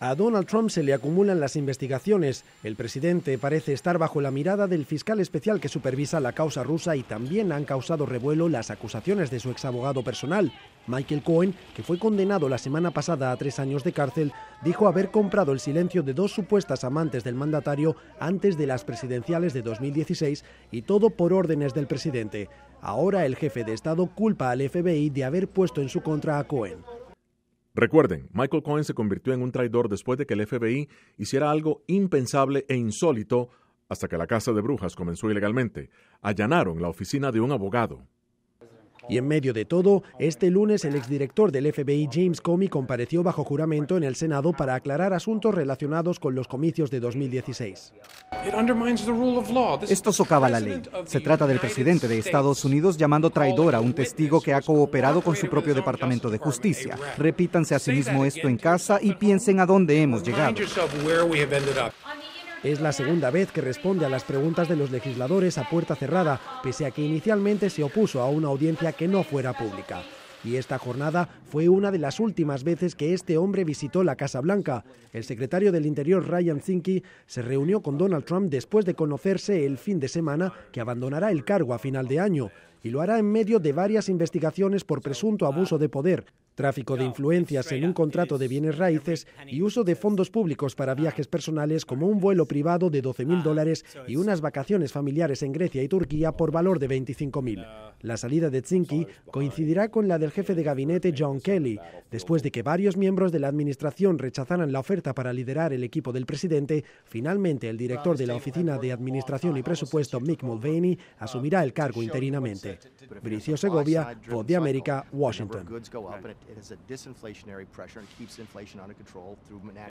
A Donald Trump se le acumulan las investigaciones. El presidente parece estar bajo la mirada del fiscal especial que supervisa la causa rusa, y también han causado revuelo las acusaciones de su exabogado personal. Michael Cohen, que fue condenado la semana pasada a 3 años de cárcel, dijo haber comprado el silencio de 2 supuestas amantes del mandatario antes de las presidenciales de 2016, y todo por órdenes del presidente. Ahora el jefe de Estado culpa al FBI de haber puesto en su contra a Cohen. Recuerden, Michael Cohen se convirtió en un traidor después de que el FBI hiciera algo impensable e insólito hasta que la caza de brujas comenzó ilegalmente. Allanaron la oficina de un abogado. Y en medio de todo, este lunes el exdirector del FBI, James Comey, compareció bajo juramento en el Senado para aclarar asuntos relacionados con los comicios de 2016. Esto socava la ley. Se trata del presidente de Estados Unidos llamando traidor a un testigo que ha cooperado con su propio Departamento de Justicia. Repítanse a sí mismo esto en casa y piensen a dónde hemos llegado. Es la segunda vez que responde a las preguntas de los legisladores a puerta cerrada, pese a que inicialmente se opuso a una audiencia que no fuera pública. Y esta jornada fue una de las últimas veces que este hombre visitó la Casa Blanca. El secretario del Interior, Ryan Zinke, se reunió con Donald Trump después de conocerse el fin de semana que abandonará el cargo a final de año, y lo hará en medio de varias investigaciones por presunto abuso de poder, tráfico de influencias en un contrato de bienes raíces y uso de fondos públicos para viajes personales, como un vuelo privado de $12.000 y unas vacaciones familiares en Grecia y Turquía por valor de $25.000. La salida de Zinke coincidirá con la del jefe de gabinete John Kelly, después de que varios miembros de la administración rechazaran la oferta para liderar el equipo del presidente. Finalmente, el director de la Oficina de Administración y Presupuesto, Mick Mulvaney, asumirá el cargo interinamente. Bricio Segovia, Voz de América, Washington.